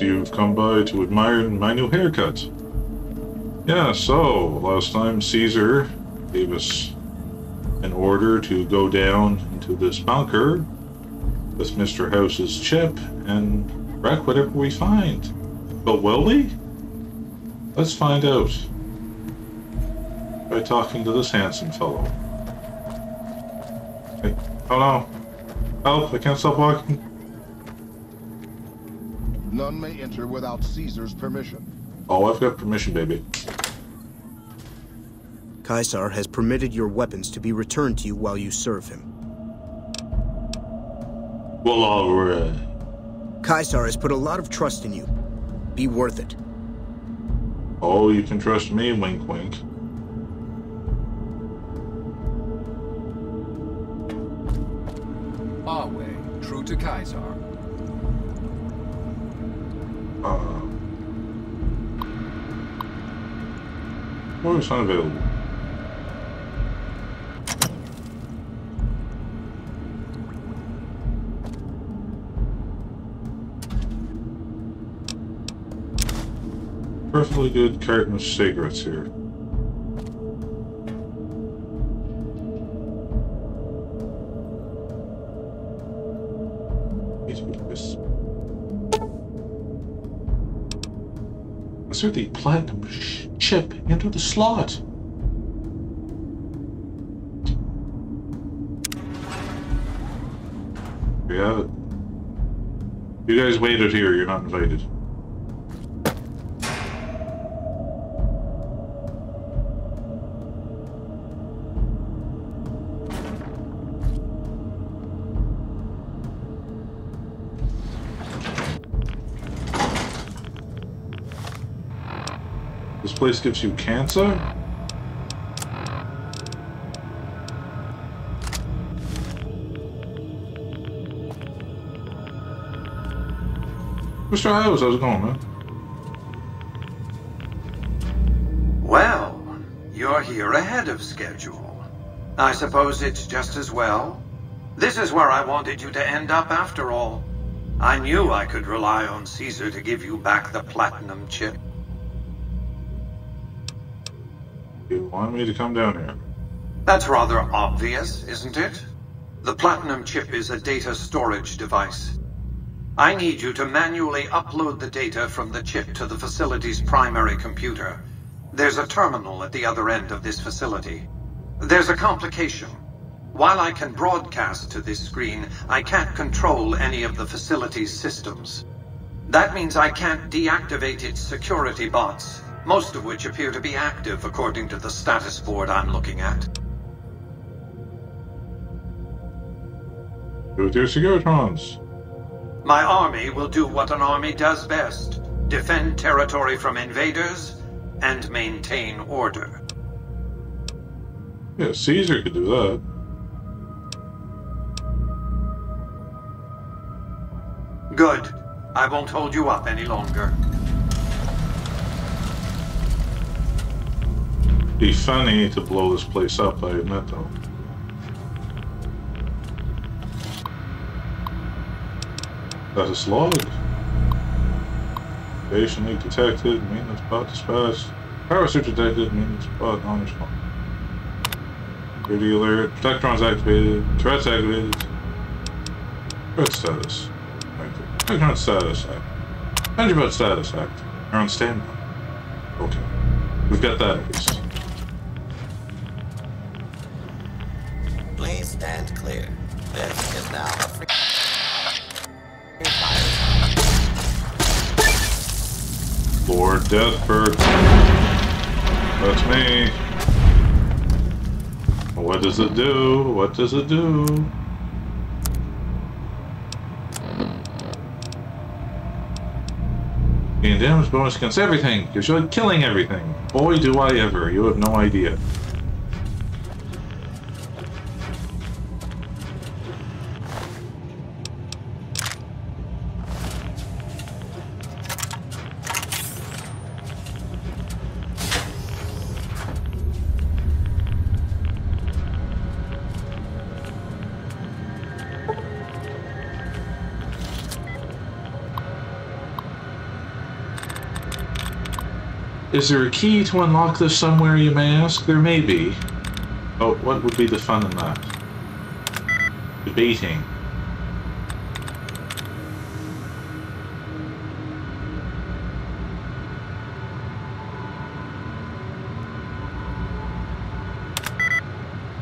nice you've come by to admire my new haircut. Yeah, so, last time Caesar gave us an order to go down into this bunker with Mr. House's chip and wreck whatever we find. But will we? Let's find out by talking to this handsome fellow. Hey, oh no. Help, I can't stop walking. None may enter without Caesar's permission. Oh, I've got permission, baby. Caesar has permitted your weapons to be returned to you while you serve him. Well, all right. Caesar has put a lot of trust in you. Be worth it. Oh, you can trust me, wink wink. Our way, true to Caesar. Where is unavailable? Perfectly good carton of cigarettes here. Insert the platinum chip into the slot. There you have it. You guys waited here, you're not invited. This place gives you cancer? Mr. House, how's it going, man? Well, you're here ahead of schedule. I suppose it's just as well. This is where I wanted you to end up after all. I knew I could rely on Caesar to give you back the platinum chip. You want me to come down here? That's rather obvious, isn't it? The Platinum Chip is a data storage device. I need you to manually upload the data from the chip to the facility's primary computer. There's a terminal at the other end of this facility. There's a complication. While I can broadcast to this screen, I can't control any of the facility's systems. That means I can't deactivate its security bots. Most of which appear to be active according to the status board I'm looking at. Do your Securitrons. My army will do what an army does best. Defend territory from invaders and maintain order. Yeah, Caesar could do that. Good. I won't hold you up any longer. Be funny to blow this place up, I admit, though. That is logged. Station leak detected, maintenance bot dispatched. Parasite detected, maintenance bot on response. Security alert, Protectrons activated, threats activated. Threat status active. Protectron status active. Energy bot status active. You're on standby. Okay. We've got that at least. Please stand clear. This is now a free fire. Lord Deathbird. That's me. What does it do? What does it do? Gain damage bonus against everything. Because you're killing everything. Boy, do I ever. You have no idea. Is there a key to unlock this somewhere, you may ask? There may be. Oh, what would be the fun in that? Debating.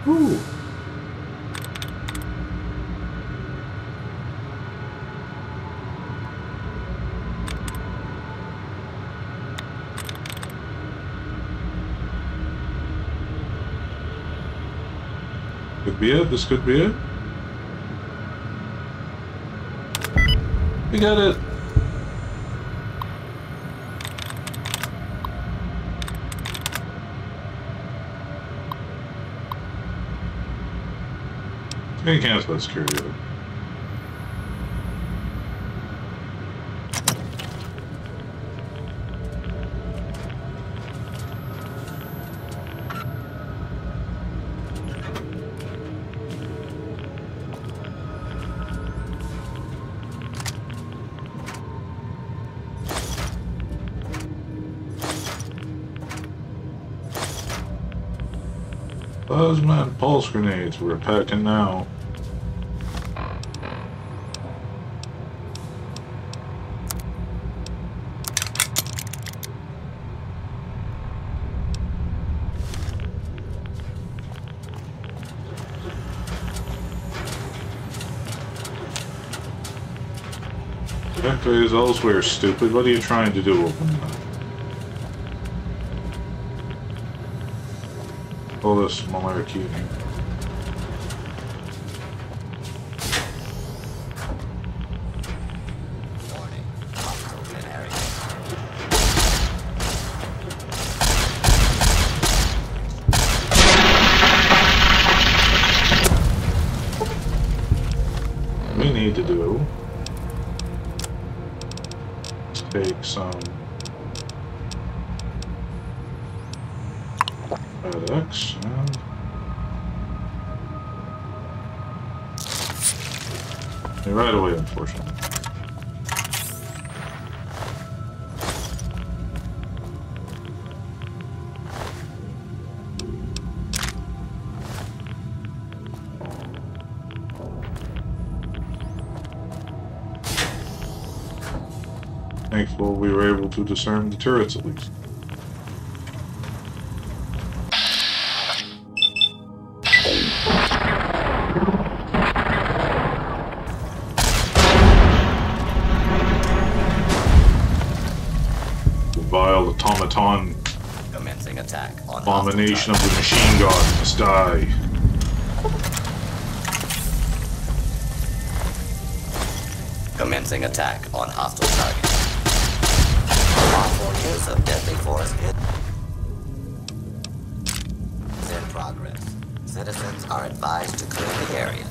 Ooh. Could be it, this could be it. We got it. You can't cancel that security. Plasma and pulse grenades, we're packing now. Factory is elsewhere, stupid. What are you trying to do open that? All this malarkey. We need to do is take some products. Right away, unfortunately. Thankful we were able to discern the turrets at least. Abomination of the machine god must die. Commencing attack on hostile target. Lawful use of deadly force is in progress. Citizens are advised to clear the area.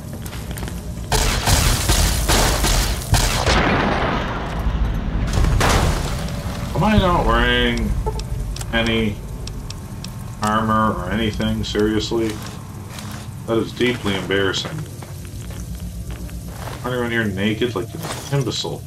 Am I not wearing any armor or anything, seriously? That is deeply embarrassing. Running around here naked like an imbecile.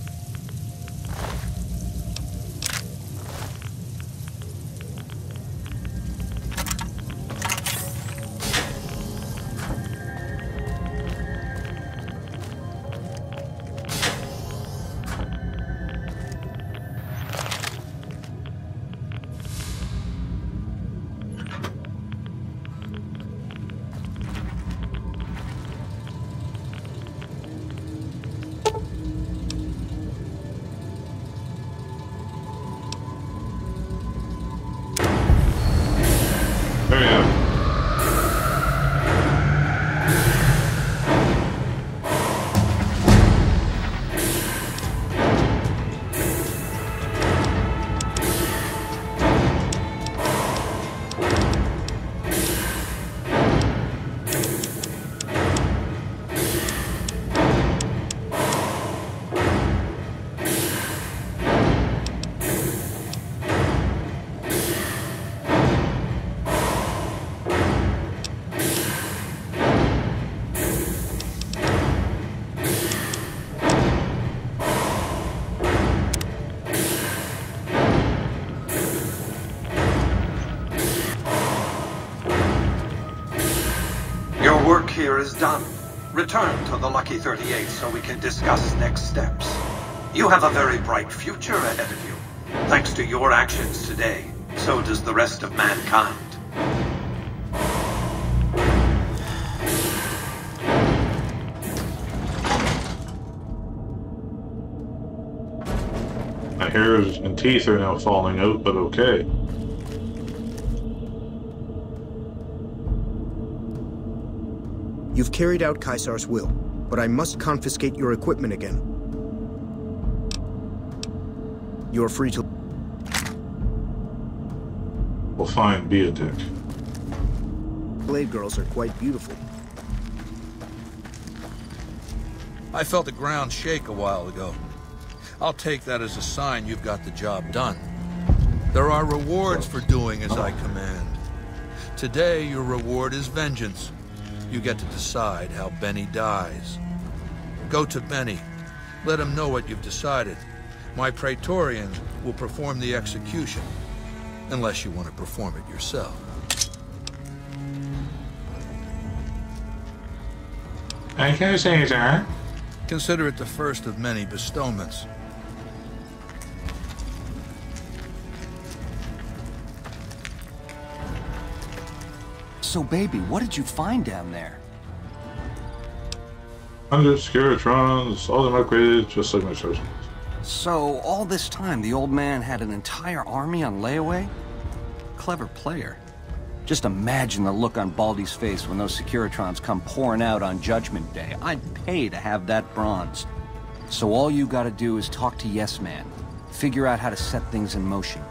work here is done. Return to the Lucky 38 so we can discuss next steps. You have a very bright future ahead of you. Thanks to your actions today, so does the rest of mankind. My hairs and teeth are now falling out, but okay. You've carried out Caesar's will, but I must confiscate your equipment again. You're free to... Well, fine, be a dick. Blade girls are quite beautiful. I felt the ground shake a while ago. I'll take that as a sign you've got the job done. There are rewards for doing as I command. Today, your reward is vengeance. You get to decide how Benny dies. Go to Benny. Let him know what you've decided. My Praetorians will perform the execution, unless you want to perform it yourself. Thank you, Caesar. Consider it the first of many bestowments. So, baby, what did you find down there? 100 Securitrons, all of them upgraded, just like my chosen. So, all this time, the old man had an entire army on layaway? Clever player. Just imagine the look on Baldi's face when those Securitrons come pouring out on Judgment Day. I'd pay to have that bronze. So all you gotta do is talk to Yes Man. Figure out how to set things in motion.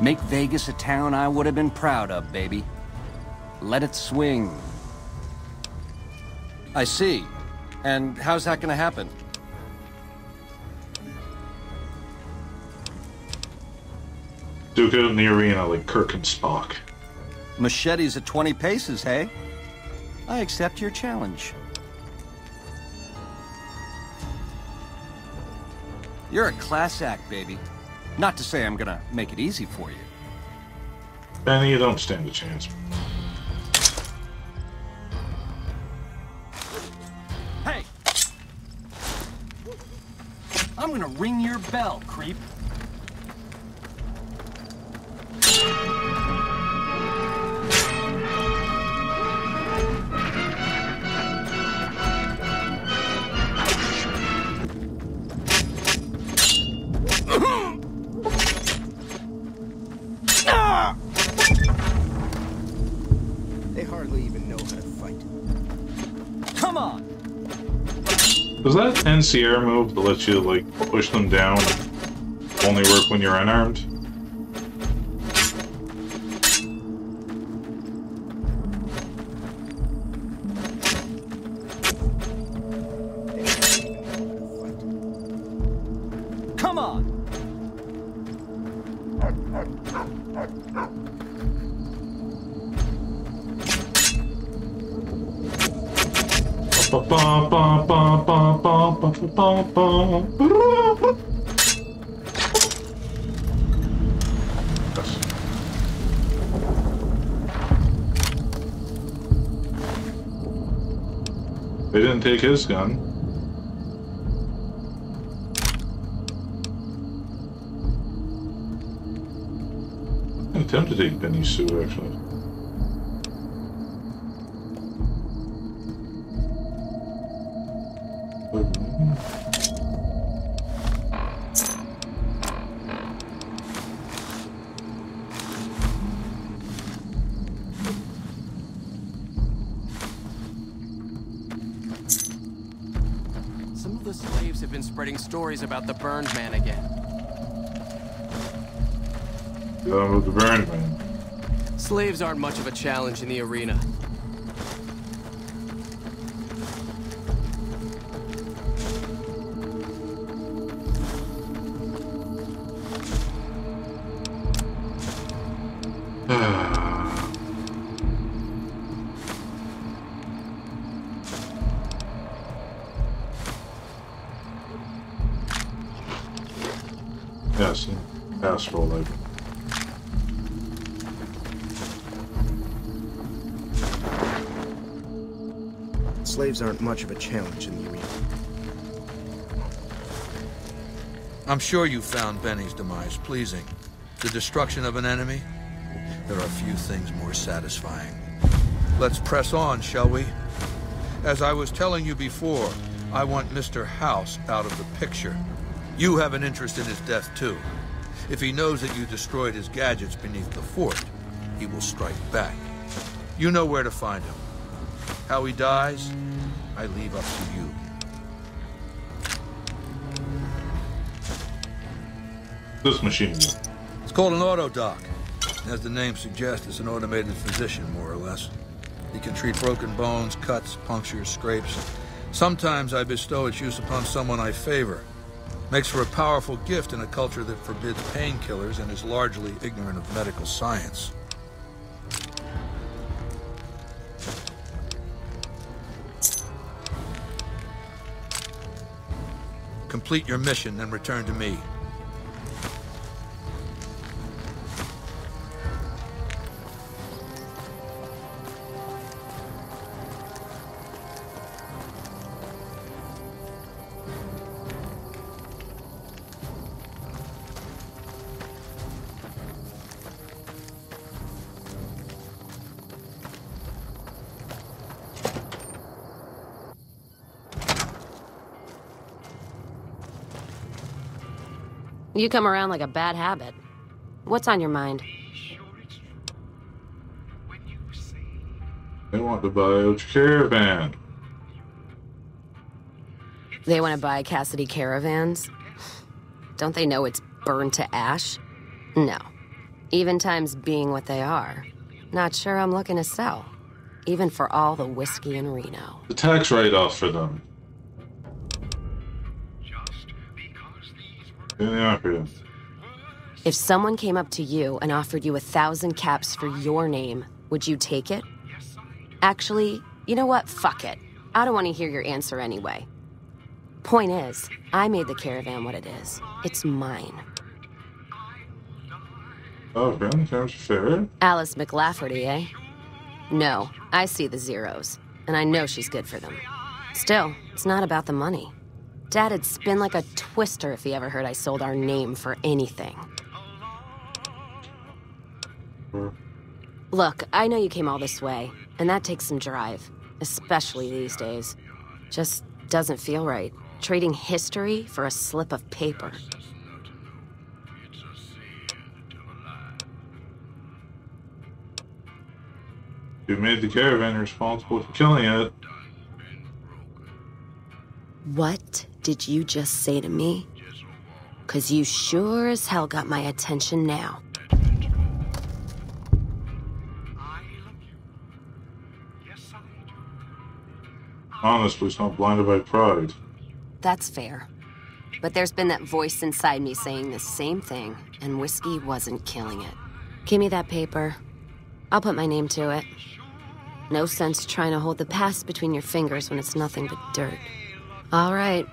Make Vegas a town I would have been proud of, baby. Let it swing. I see. And how's that gonna happen? Duke it in the arena like Kirk and Spock. Machetes at 20 paces, hey? I accept your challenge. You're a class act, baby. Not to say I'm gonna make it easy for you. Benny, you don't stand a chance. Hey! I'm gonna ring your bell, creep. Does that NCR move that lets you, like, push them down only work when you're unarmed? Come on! They didn't take his gun. I attempted to take Benny's suit, actually. Stories about the burned man again. With the burned man. Slaves aren't much of a challenge in the arena. slaves aren't much of a challenge in the arena. I'm sure you found Benny's demise pleasing. The destruction of an enemy? There are few things more satisfying. Let's press on, shall we? As I was telling you before, I want Mr. House out of the picture. You have an interest in his death, too. If he knows that you destroyed his gadgets beneath the fort, he will strike back. You know where to find him. How he dies, I leave up to you. This machine. It's called an AutoDoc. As the name suggests, it's an automated physician, more or less. He can treat broken bones, cuts, punctures, scrapes. Sometimes I bestow its use upon someone I favor. Makes for a powerful gift in a culture that forbids painkillers and is largely ignorant of medical science. Complete your mission and return to me. You come around like a bad habit. What's on your mind? They want to buy a caravan. They want to buy Cassidy caravans? Don't they know it's burned to ash? No. Even times being what they are. Not sure I'm looking to sell. Even for all the whiskey in Reno. The tax write-off for them. If someone came up to you and offered you 1,000 caps for your name, would you take it? Actually, you know what? Fuck it. I don't want to hear your answer anyway. Point is, I made the caravan what it is. It's mine. Oh, really? Sounds fair. Alice McLafferty, eh? No, I see the zeros, and I know she's good for them. Still, it's not about the money. Dad'd spin like a twister if he ever heard I sold our name for anything. Look, I know you came all this way, and that takes some drive, especially these days. Just doesn't feel right, trading history for a slip of paper. You made the caravan responsible for killing it. What did you just say to me? 'Cause you sure as hell got my attention now. Honestly, it's not blinded by pride. That's fair. But there's been that voice inside me saying the same thing, and whiskey wasn't killing it. Give me that paper. I'll put my name to it. No sense trying to hold the past between your fingers when it's nothing but dirt. All right.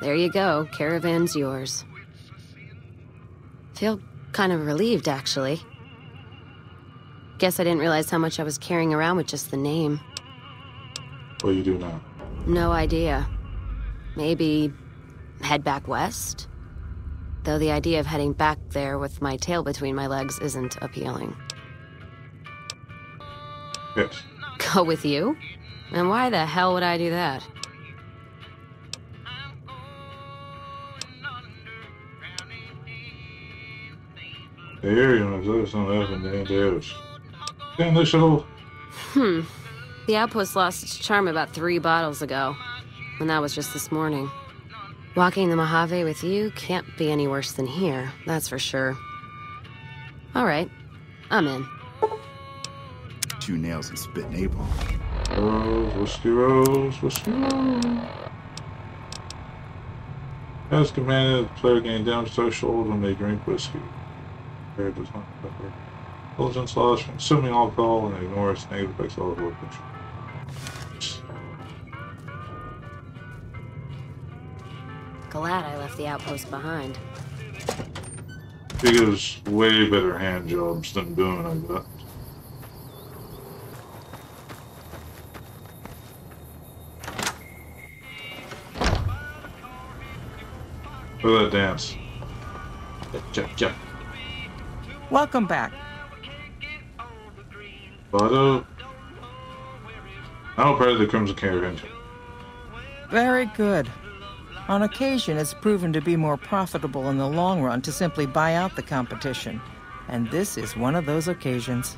There you go. Caravan's yours. Feel kind of relieved, actually. Guess I didn't realize how much I was carrying around with just the name. What do you do now? No idea. Maybe head back west? Though the idea of heading back there with my tail between my legs isn't appealing. Yes. Go with you? And why the hell would I do that? The area was always on the open day days. Damn this old. The outpost lost its charm about 3 bottles ago, and that was just this morning. Walking the Mojave with you can't be any worse than here, that's for sure. All right, I'm in. 2 nails and spit and apron. Rose, whiskey rolls, whiskey rolls. As commanded, the player gain damage threshold when they drink whiskey. Does not cover intelligence loss from consuming alcohol and ignores negative effects of alcohol control. Glad I left the outpost behind. He gives way better hand jobs than Boone, I bet. For the dance. Jump. Welcome back. But I'm a part of the Crimson Caravan. Very good. On occasion, it's proven to be more profitable in the long run to simply buy out the competition. And this is one of those occasions.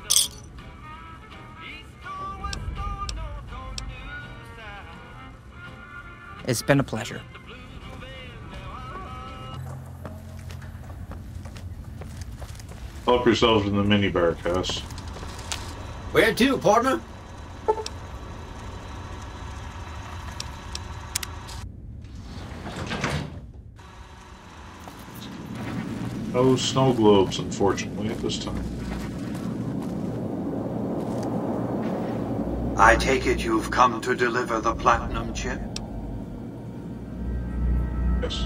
It's been a pleasure. Help yourselves in the minibar, Cass. Where to, partner? No snow globes, unfortunately, at this time. I take it you've come to deliver the Platinum Chip? Yes.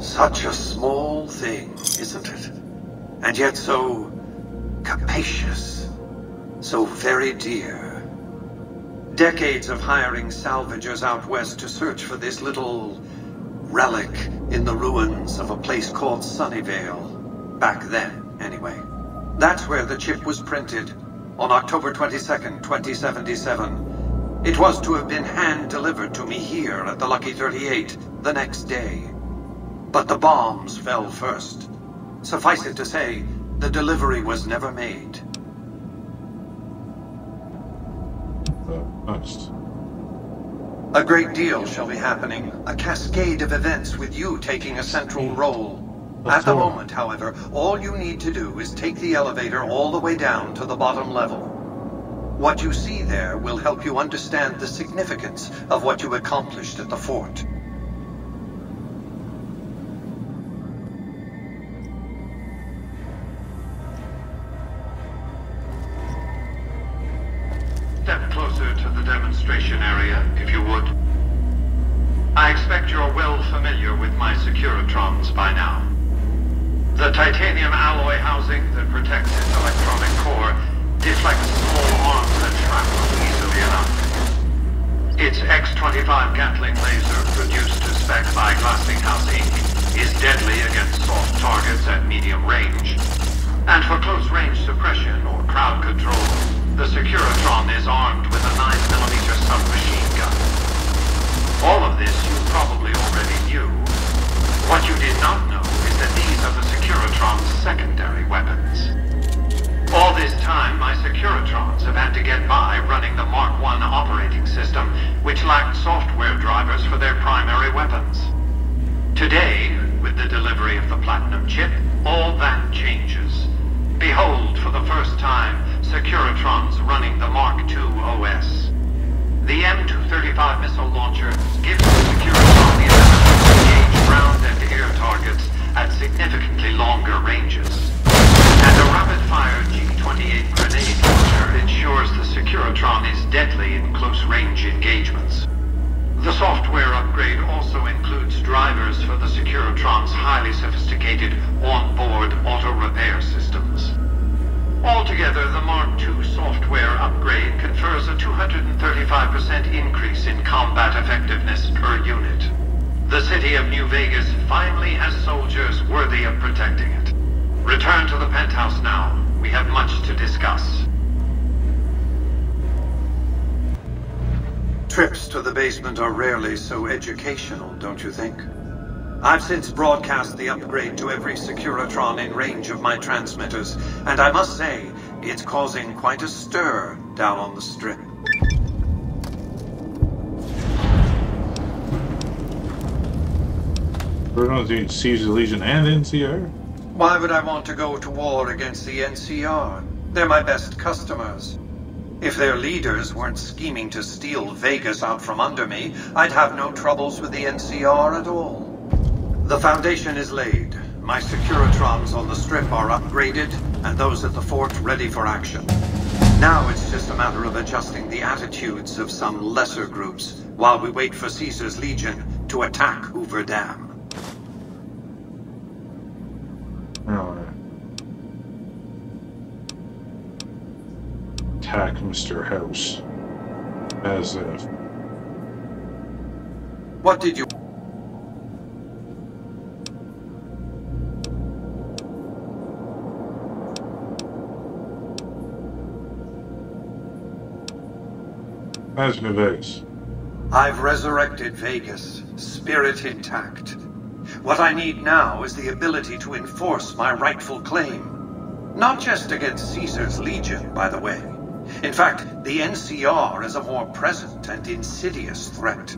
Such a small thing, isn't it? And yet so capacious, so very dear. Decades of hiring salvagers out west to search for this little relic in the ruins of a place called Sunnyvale. Back then, anyway. That's where the chip was printed, on October 22nd, 2077. It was to have been hand-delivered to me here at the Lucky 38 the next day. But the bombs fell first. Suffice it to say, the delivery was never made. Next. A great deal shall be happening, a cascade of events with you taking a central role. At the moment, however, all you need to do is take the elevator all the way down to the bottom level. What you see there will help you understand the significance of what you accomplished at the fort. Step closer to the demonstration area, if you would. I expect you're well familiar with my Securitrons by now. The titanium alloy housing that protects its electronic core deflects small arms and shrapnel easily enough. Its X-25 Gatling laser, produced to spec by Glassinghouse Inc., is deadly against soft targets at medium range. And for close-range suppression or crowd control, the Securitron is armed with a 9mm submachine gun. All of this you probably already knew. What you did not know is that these are the Securitron's secondary weapons. All this time, my Securitrons have had to get by running the Mark I operating system, which lacked software drivers for their primary weapons. Today, with the delivery of the Platinum Chip, all that changes. Behold, for the first time, Securitrons running the Mark II OS. The M-235 missile launcher gives the Securitron the ability to engage ground and air targets at significantly longer ranges. And a rapid-fire G-28 grenade launcher ensures the Securitron is deadly in close-range engagements. The software upgrade also includes drivers for the Securitron's highly sophisticated on-board auto-repair systems. Altogether, the Mark II software upgrade confers a 235% increase in combat effectiveness per unit. The city of New Vegas finally has soldiers worthy of protecting it. Return to the penthouse now. We have much to discuss. Trips to the basement are rarely so educational, don't you think? I've since broadcast the upgrade to every Securitron in range of my transmitters, and I must say, it's causing quite a stir down on the Strip. We're going to Caesar Legion and NCR? Why would I want to go to war against the NCR? They're my best customers. If their leaders weren't scheming to steal Vegas out from under me, I'd have no troubles with the NCR at all. The foundation is laid. My Securitrons on the Strip are upgraded, and those at the fort ready for action. Now it's just a matter of adjusting the attitudes of some lesser groups while we wait for Caesar's Legion to attack Hoover Dam. Attack Mr. House. As if. What did you... How's New Vegas? I've resurrected Vegas, spirit intact. What I need now is the ability to enforce my rightful claim. Not just against Caesar's Legion, by the way. In fact, the NCR is a more present and insidious threat.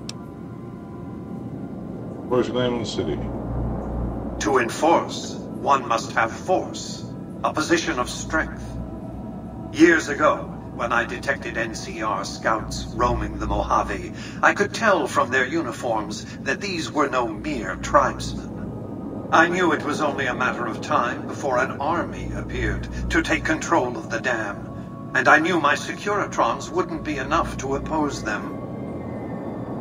Where's the name of the city? To enforce, one must have force, a position of strength. Years ago, when I detected NCR scouts roaming the Mojave, I could tell from their uniforms that these were no mere tribesmen. I knew it was only a matter of time before an army appeared to take control of the dam. And I knew my Securitrons wouldn't be enough to oppose them.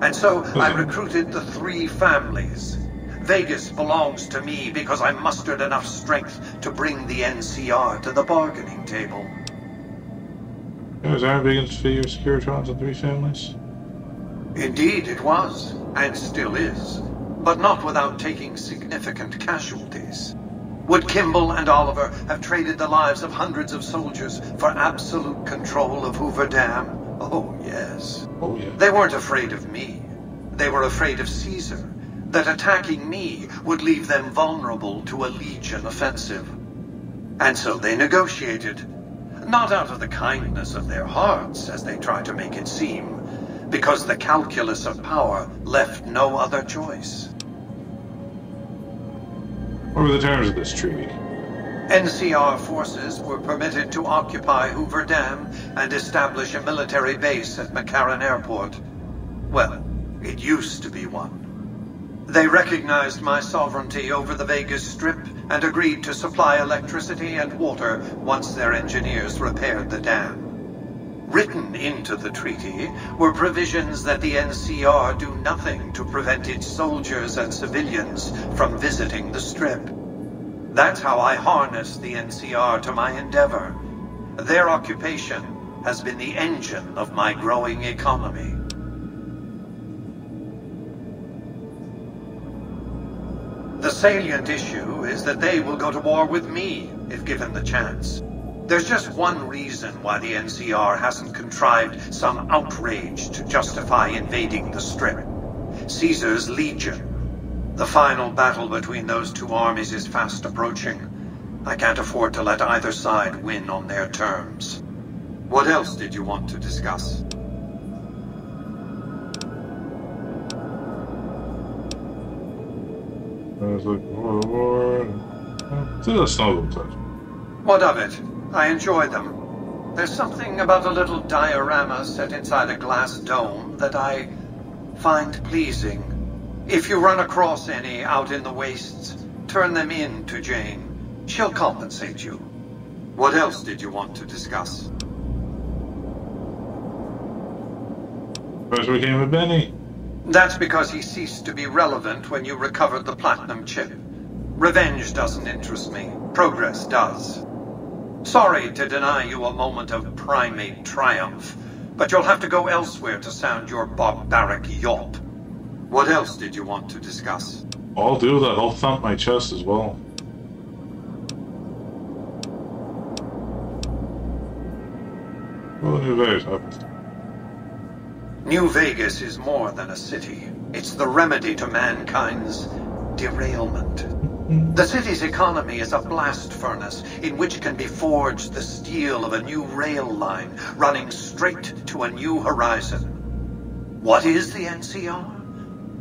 And so I recruited the three families. Vegas belongs to me because I mustered enough strength to bring the NCR to the bargaining table. It was arrogance for your Securitrons and three families? Indeed it was, and still is. But not without taking significant casualties. Would Kimball and Oliver have traded the lives of hundreds of soldiers for absolute control of Hoover Dam? Oh, yes. Oh, yeah. They weren't afraid of me. They were afraid of Caesar, that attacking me would leave them vulnerable to a Legion offensive. And so they negotiated. Not out of the kindness of their hearts, as they tried to make it seem, because the calculus of power left no other choice. What were the terms of this treaty? NCR forces were permitted to occupy Hoover Dam and establish a military base at McCarran Airport. Well, it used to be one. They recognized my sovereignty over the Vegas Strip and agreed to supply electricity and water once their engineers repaired the dam. Written into the treaty were provisions that the NCR do nothing to prevent its soldiers and civilians from visiting the Strip. That's how I harnessed the NCR to my endeavor. Their occupation has been the engine of my growing economy. The salient issue is that they will go to war with me, if given the chance. There's just one reason why the NCR hasn't contrived some outrage to justify invading the Strip. Caesar's Legion. The final battle between those two armies is fast approaching. I can't afford to let either side win on their terms. What else did you want to discuss? What of it? I enjoy them. There's something about a little diorama set inside a glass dome that I find pleasing. If you run across any out in the wastes, turn them in to Jane. She'll compensate you. What else did you want to discuss? First we came with Benny. That's because he ceased to be relevant when you recovered the Platinum Chip. Revenge doesn't interest me. Progress does. Sorry to deny you a moment of primate triumph, but you'll have to go elsewhere to sound your barbaric yawp. What else did you want to discuss? I'll do that. I'll thump my chest as well. Well, New Vegas happens. New Vegas is more than a city. It's the remedy to mankind's derailment. The city's economy is a blast furnace in which can be forged the steel of a new rail line running straight to a new horizon. What is the NCR?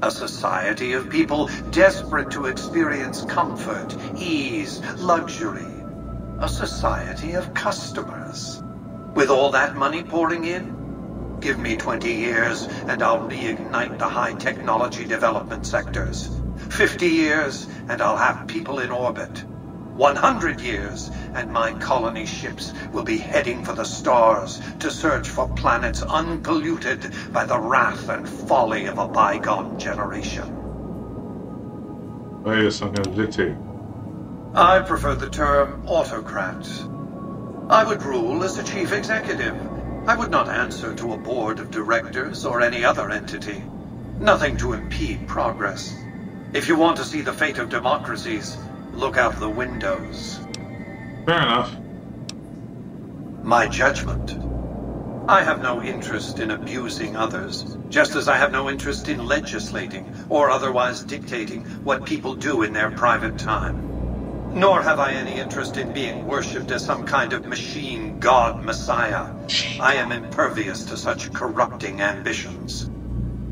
A society of people desperate to experience comfort, ease, luxury. A society of customers. With all that money pouring in, give me 20 years and I'll reignite the high technology development sectors. 50 years, and I'll have people in orbit. 100 years, and my colony ships will be heading for the stars to search for planets unpolluted by the wrath and folly of a bygone generation. I prefer the term autocrat. I would rule as a chief executive. I would not answer to a board of directors or any other entity. Nothing to impede progress. If you want to see the fate of democracies, look out the windows. Fair enough. My judgment. I have no interest in abusing others, just as I have no interest in legislating or otherwise dictating what people do in their private time. Nor have I any interest in being worshipped as some kind of machine god messiah. I am impervious to such corrupting ambitions.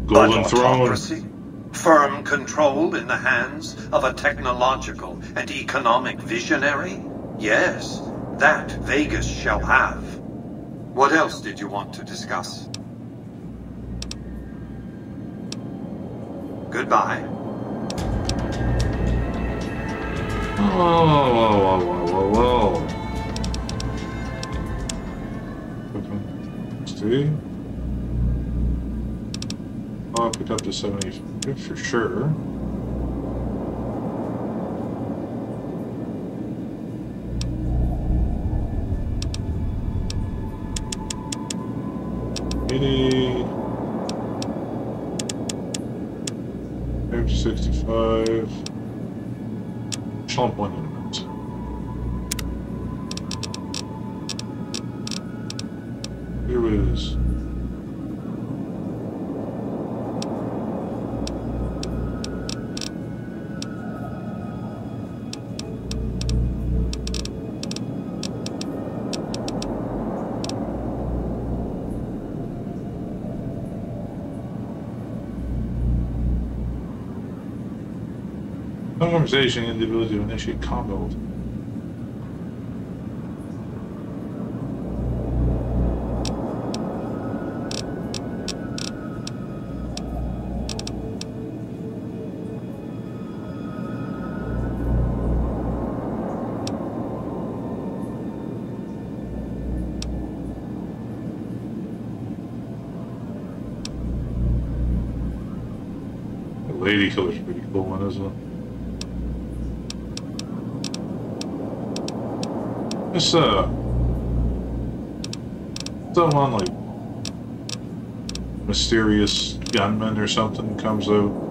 Golden throne. Firm control in the hands of a technological and economic visionary? Yes, that Vegas shall have. What else did you want to discuss? Goodbye. Whoa, whoa, whoa, whoa, whoa. See? I'll pick up the 70 for sure. M-235. Chomp one unit. Here it is. Conversation and the ability to initiate combo. The lady killer's a pretty cool one, isn't it? This, someone like mysterious gunman or something comes out.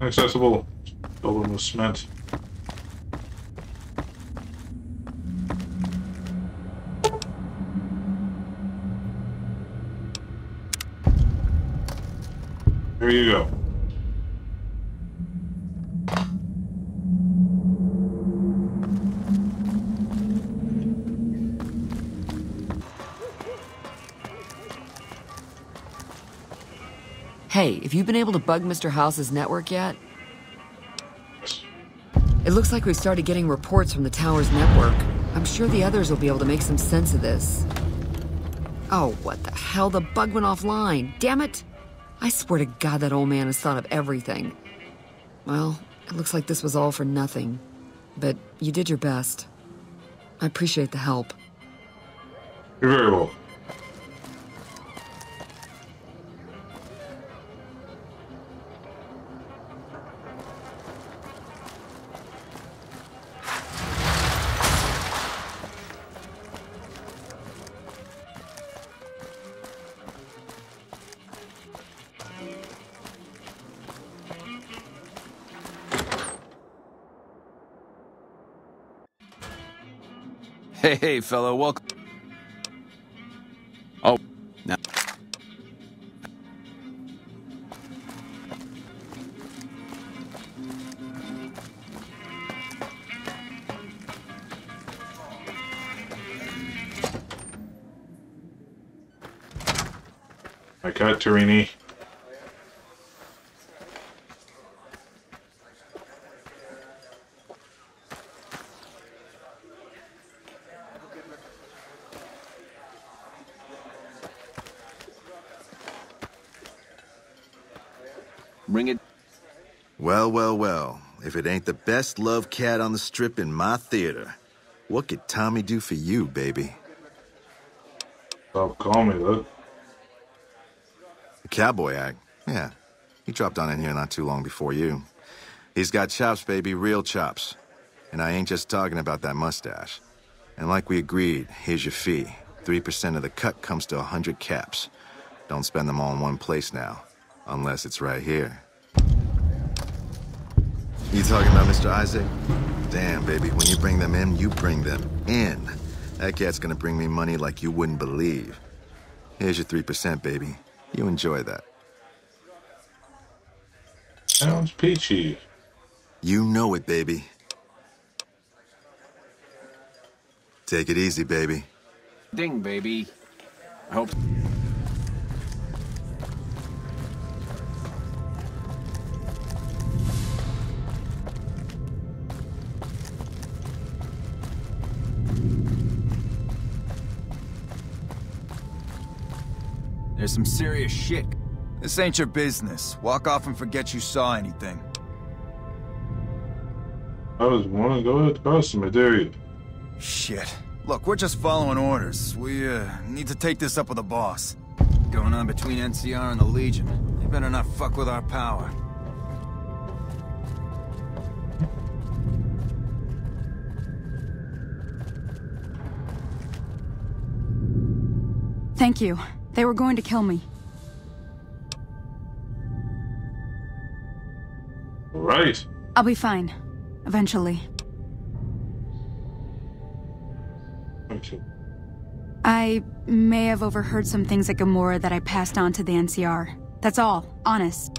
Accessible. Building with cement. There you go. Hey, have you been able to bug Mr. House's network yet? It looks like we've started getting reports from the tower's network. I'm sure the others will be able to make some sense of this. Oh, what the hell? The bug went offline. Damn it! I swear to God that old man has thought of everything. Well, it looks like this was all for nothing. But you did your best. I appreciate the help. You're very welcome. Hey, fellow, welcome. Oh, now. I got Torini. Well, well, well. If it ain't the best loved cat on the strip in my theater. What could Tommy do for you, baby? Stop calling me, look. The cowboy act? Yeah. He dropped on in here not too long before you. He's got chops, baby, real chops. And I ain't just talking about that mustache. And like we agreed, here's your fee. 3% of the cut comes to 100 caps. Don't spend them all in one place now. Unless it's right here. You talking about Mr. Isaac? Damn, baby, when you bring them in, you bring them in. That cat's gonna bring me money like you wouldn't believe. Here's your 3%, baby. You enjoy that. Sounds peachy. You know it, baby. Take it easy, baby. Ding, baby. I hope... There's some serious shit. This ain't your business. Walk off and forget you saw anything. I was wanting to go to the customer, dude. Shit. Look, we're just following orders. We need to take this up with the boss. Going on between NCR and the Legion. They better not fuck with our power. Thank you. They were going to kill me. Right. I'll be fine. Eventually. Okay. I may have overheard some things at Gamora that I passed on to the NCR. That's all. Honest.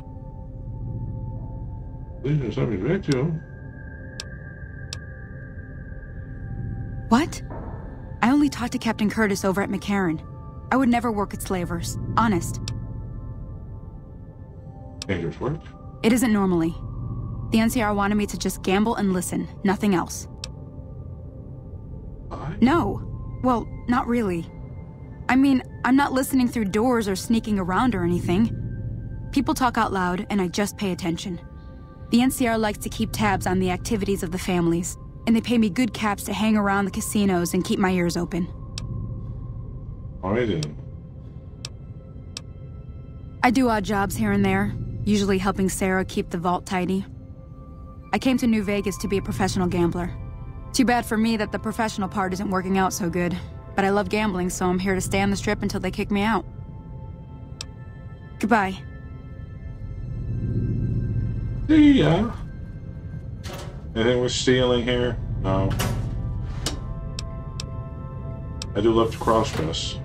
There's something back to him. What? I only talked to Captain Curtis over at McCarran. I would never work at Slavers. Honest. Dangerous work? It isn't normally. The NCR wanted me to just gamble and listen, nothing else. I? No. Well, not really. I mean, I'm not listening through doors or sneaking around or anything. People talk out loud, and I just pay attention. The NCR likes to keep tabs on the activities of the families, and they pay me good caps to hang around the casinos and keep my ears open. I didn't. I do odd jobs here and there, usually helping Sarah keep the vault tidy. I came to New Vegas to be a professional gambler. Too bad for me that the professional part isn't working out so good, but I love gambling, so I'm here to stay on the strip until they kick me out. Goodbye. See ya. Anything we're stealing here? No. I do love to cross-dress.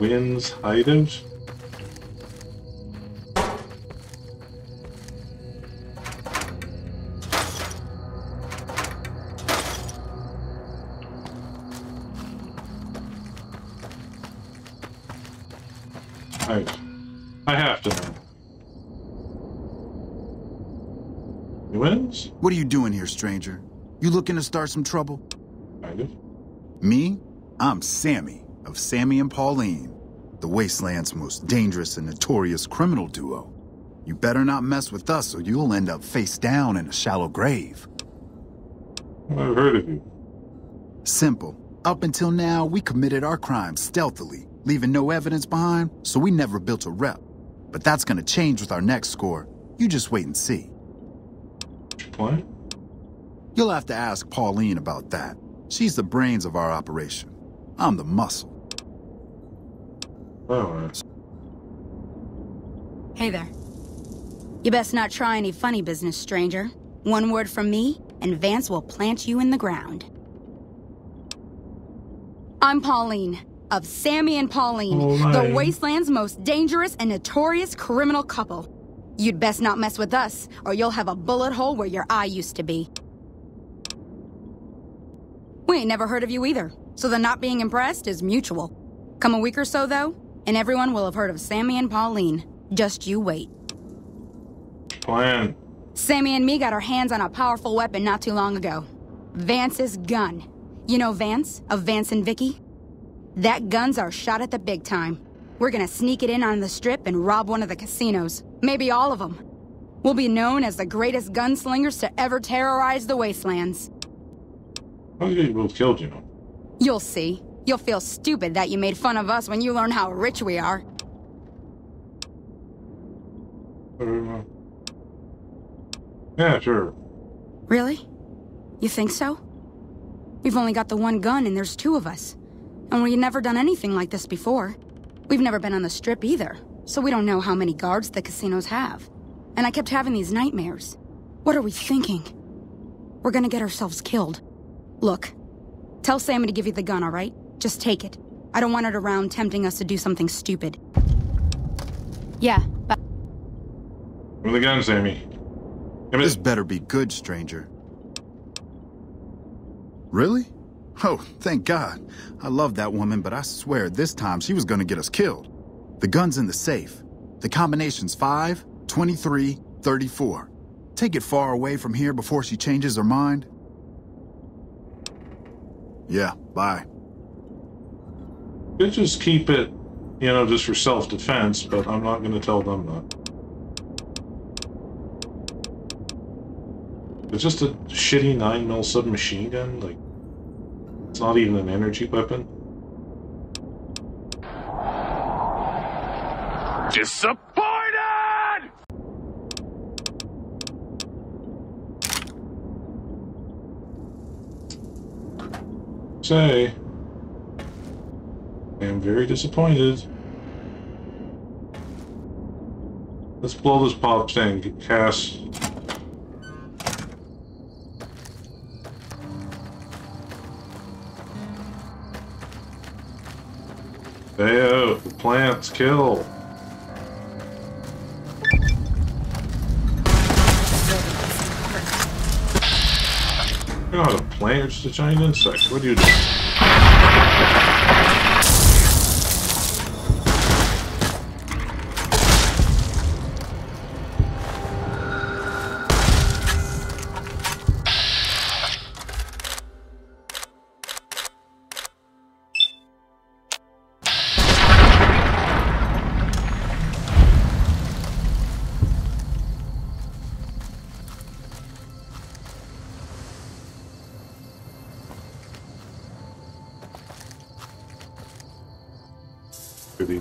Wins items. Right. I have to. He wins? What are you doing here, stranger? You looking to start some trouble? Kind of. Me? I'm Sammy of Sammy and Pauline, the Wasteland's most dangerous and notorious criminal duo. You better not mess with us or you'll end up face down in a shallow grave. I've heard of you. Simple. Up until now, we committed our crimes stealthily, leaving no evidence behind, so we never built a rep. But that's gonna change with our next score. You just wait and see. What's your plan? You'll have to ask Pauline about that. She's the brains of our operation. I'm the muscle. Alright. Hey there. You best not try any funny business, stranger. One word from me, and Vance will plant you in the ground. I'm Pauline, of Sammy and Pauline, the Wasteland's most dangerous and notorious criminal couple. You'd best not mess with us, or you'll have a bullet hole where your eye used to be. We ain't never heard of you either, so the not being impressed is mutual. Come a week or so, though, and everyone will have heard of Sammy and Pauline. Just you wait. Plan. Sammy and me got our hands on a powerful weapon not too long ago. Vance's gun. You know Vance, of Vance and Vicky? That gun's our shot at the big time. We're gonna sneak it in on the strip and rob one of the casinos. Maybe all of them. We'll be known as the greatest gunslingers to ever terrorize the wastelands. How many people have killed you? You'll see. You'll feel stupid that you made fun of us when you learn how rich we are. Yeah, sure. Really? You think so? We've only got the one gun and there's two of us. And we've never done anything like this before. We've never been on the strip either, so we don't know how many guards the casinos have. And I kept having these nightmares. What are we thinking? We're gonna get ourselves killed. Look, tell Sammy to give you the gun, all right? Just take it. I don't want it around tempting us to do something stupid. Yeah, but... Give me the gun, Sammy. This better be good, stranger. Really? Oh, thank God. I love that woman, but I swear this time she was gonna get us killed. The gun's in the safe. The combination's 5, 23, 34. Take it far away from here before she changes her mind. Yeah, bye. Could just keep it, you know, just for self-defense, but I'm not gonna tell them that. It's just a shitty 9mm submachine gun, like, it's not even an energy weapon. Disappointed! Say, I am very disappointed. Let's blow this pop thing, Cass. Ayo, the plants kill. You know how to plant? It's just a giant insect. What do you do?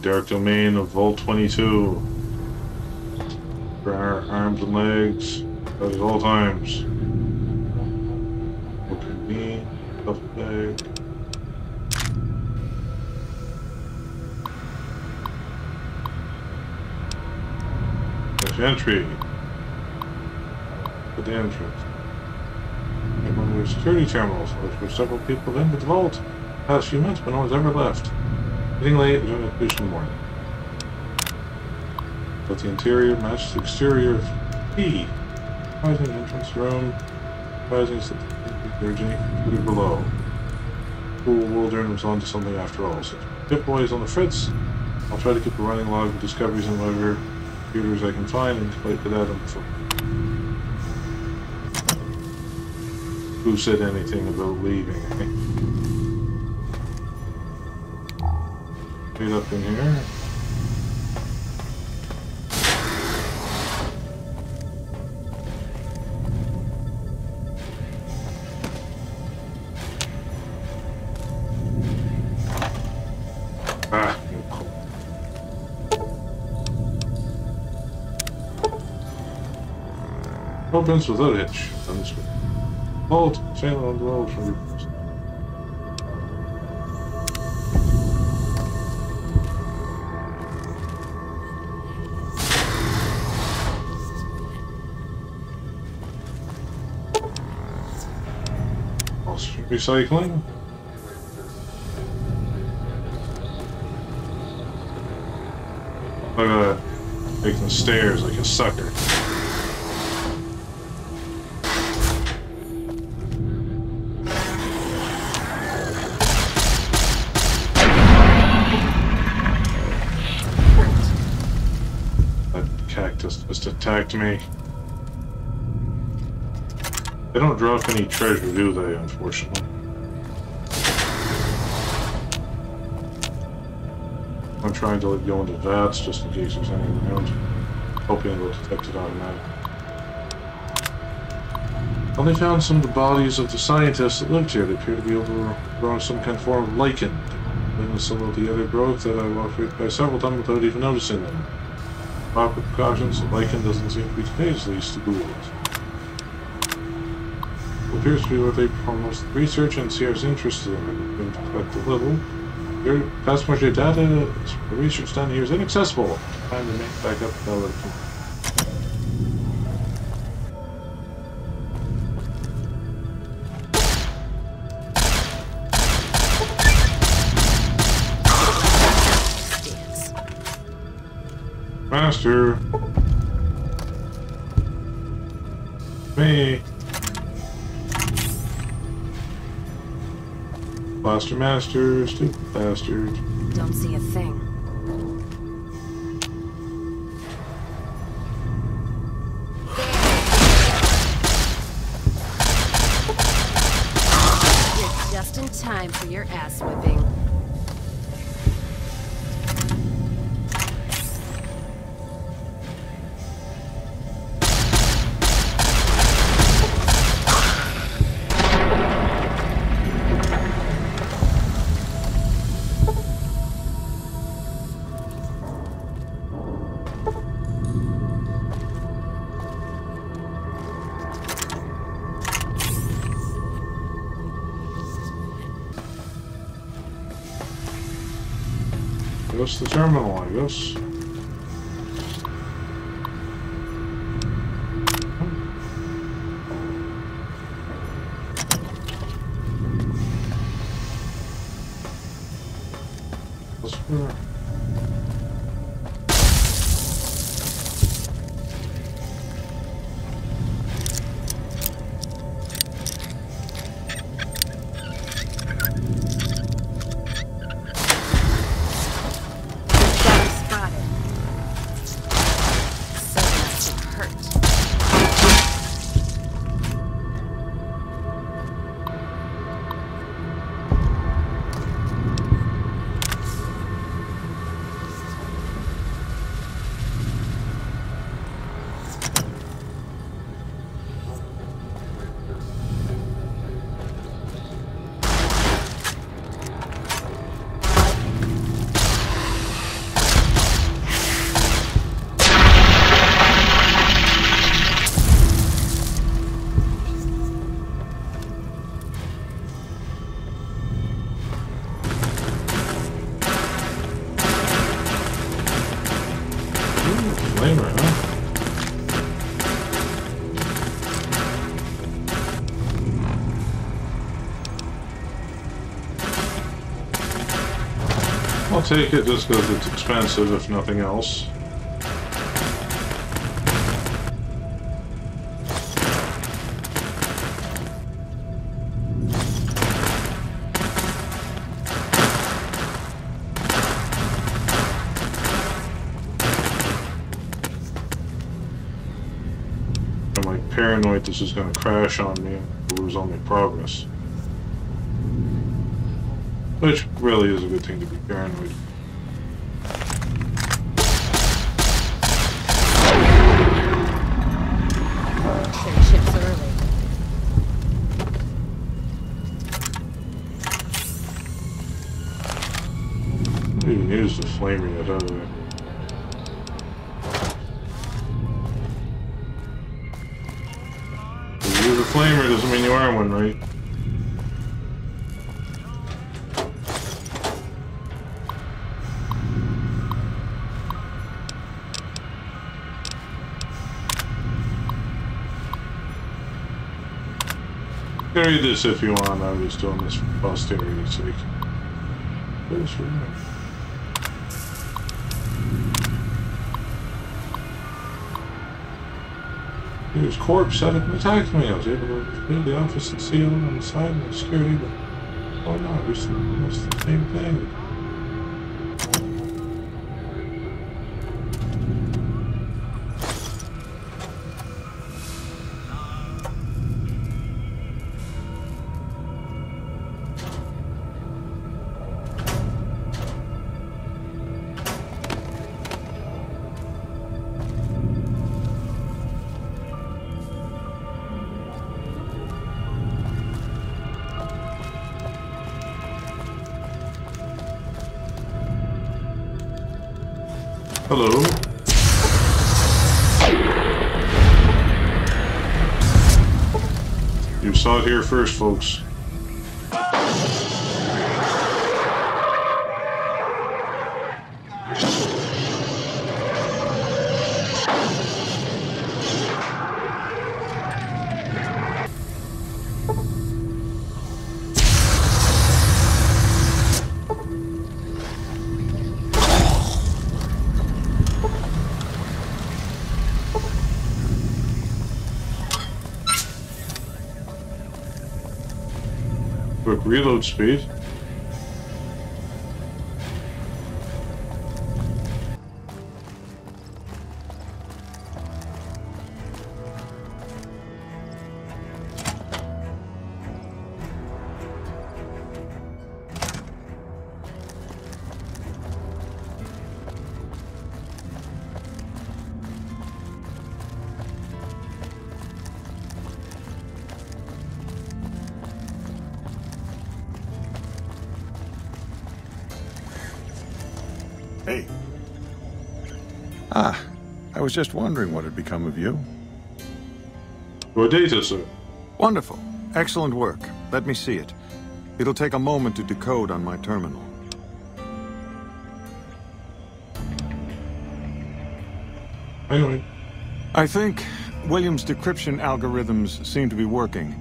Dark domain of Vault 22. For our arms and legs at all times. Look at me, tough bag. There's entry. At the entrance. And one of the security terminals, which were several people in the vault the past few months, but no one's ever left. Getting late and doing it in the morning. But the interior matches the exterior of P. Rising entrance room. Rising something below. Cool Wildern was on to something after all. So Pip Boy is on the fritz. I'll try to keep a running log of discoveries and whatever computers I can find and collect that on the phone. Who said anything about leaving, eh? Up in here. Ah, cool. Opens without a hitch. Hold, channel on the wall for reports. Recycling. I'm gonna make them stairs like a sucker. That cactus just attacked me. They don't drop any treasure, do they, unfortunately? I'm trying to let go into VATS just in case there's any around. Hoping it'll detect it automatically. Well, they found some of the bodies of the scientists that lived here. They appear to be overgrown with some kind of form of lichen. And some of the other growth that I walked by several times without even noticing them. Proper precautions, the lichen doesn't seem to be today's least to ghouls. It appears to be where they perform most of the research and NCR's interest in them. I've been collected a little. Your vast majority of data for research done here is inaccessible. Time to make it back up now that it Master. Me. Blaster Master, stupid bastard. Don't see a thing. You're just in time for your ass whipping. That's the terminal, I guess. I'll take it just because it's expensive, if nothing else. I'm like paranoid this is going to crash on me and lose all my progress. Which really is a good thing to be paranoid. I didn't even use the flamer yet, out of it. If you use a flamer, it doesn't mean you are one, right? Carry this if you want, I was doing this for posterity's sake. This room. He was corpse set up and attacked me. I was able to leave the office and seal on the side of the security, but oh no, it was almost the same thing. Hello. You saw it here first, folks. Reload speed. I was just wondering what had become of you. Your data, sir. Wonderful. Excellent work. Let me see it. It'll take a moment to decode on my terminal. Anyway. I think Williams' decryption algorithms seem to be working.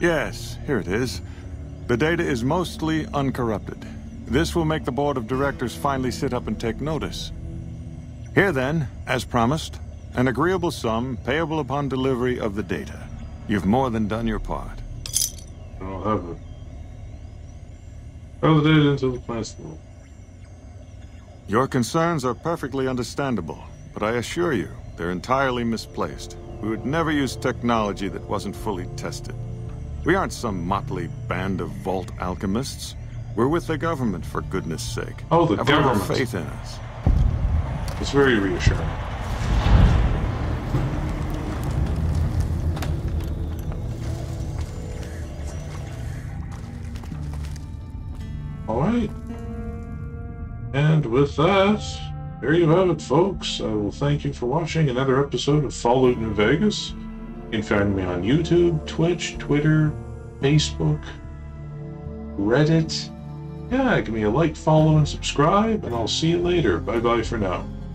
Yes, here it is. The data is mostly uncorrupted. This will make the board of directors finally sit up and take notice. Here then, as promised, an agreeable sum payable upon delivery of the data. You've more than done your part. I'll have it. All the data into the platform. Your concerns are perfectly understandable, but I assure you, they're entirely misplaced. We would never use technology that wasn't fully tested. We aren't some motley band of vault alchemists. We're with the government, for goodness sake. Oh, the government. Have faith in us. It's very reassuring. All right. And with that, there you have it, folks. I will thank you for watching another episode of Fallout: New Vegas. You can find me on YouTube, Twitch, Twitter, Facebook, Reddit. Yeah, give me a like, follow, and subscribe, and I'll see you later. Bye-bye for now.